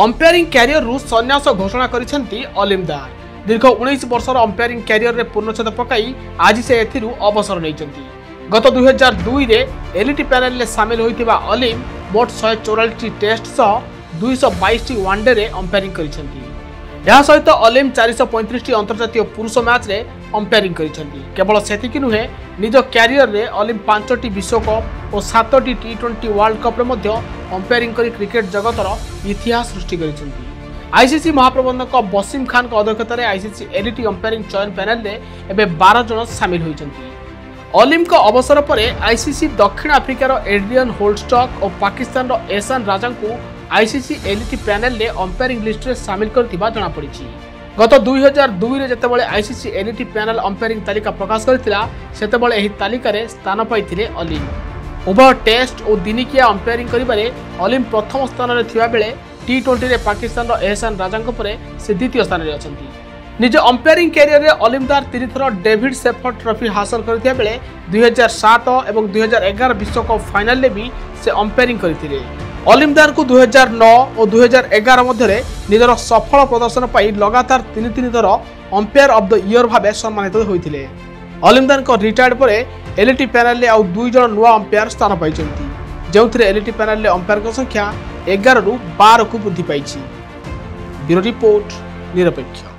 Umpiring career रु सन्यास घोषणा करिसेंती अलीम दार। दीर्घ 19 वर्षर अंपायरिंग क्यारियर रे पूर्णछेद पकाई आज से एथिरु अवसर नैचंती। गत 2002 रे एलिट पैनल रे शामिल होइतिबा अलीम मोट 144 टेस्ट सह 222 टी वनडे रे अंपायरिंग करिसेंती। या सहित अलीम 435 टी अंतर्राष्ट्रीय पुरुष मैच रे अंपायरिंग करिसेंती। केवल सेतिकि नुहे निज क्यारियर रे अलीम 5 टी विश्वकप और 7 टी टी20 वर्ल्ड कप रे मध्य अंपायरिंग करी क्रिकेट जगतर इतिहास सृष्टि करिसेंती। आईसीसी महाप्रबंधक वसीम खान का अध्यक्षतार आईसीसी एलिट अंपायरिंग चयन पैनल रे एबे 12 जन शामिल होइचंती। अलीम का अवसर पर आईसीसी दक्षिण आफ्रिकार एड्रियन होल्डस्टॉक और पाकिस्तान एहसान राजा को आईसीसी एलिट पैनल रे अंपायरिंग लिस्ट रे शामिल करथिबा जणा पड़िछि। गत 2002 रे जेतेबेले आईसीसी एलिट पैनल अंपायरिंग तालिका प्रकाश करथिला सेतेबेले एही तालिका रे स्थान पाइथिले अलीम। उभय टेस्ट और दिनिकिया अंपायरिंग करिबारे अलीम प्रथम स्थान रे थिबा बेले टी20 रे पाकिस्तान एहसान राजा परे से द्वितीय स्थान रे अछंती। निज अंपायरिंग कैरियर रे अलीम दार 3 थर डेविड शेफर्ड ट्रॉफी हासिल करथिया बेले 2007 एवं 2011 विश्वकप फाइनल रे भी से अंपायरिंग करथिले। अलीम दार को 2009 और 2011 मध्य निजर सफल प्रदर्शन पाई लगातार 3 थर अंपायर ऑफ द ईयर भाव सम्मानित होते। अलीम दार को रिटायर्ड पर एलिट पैनल रे आउ 2 जन नुआ अंपायर स्थान पाई जो एलिट पैनल रे अंपायर संख्या 11 रु 12 को वृद्धि पाई। ब्यूरो रिपोर्ट निरपेक्ष।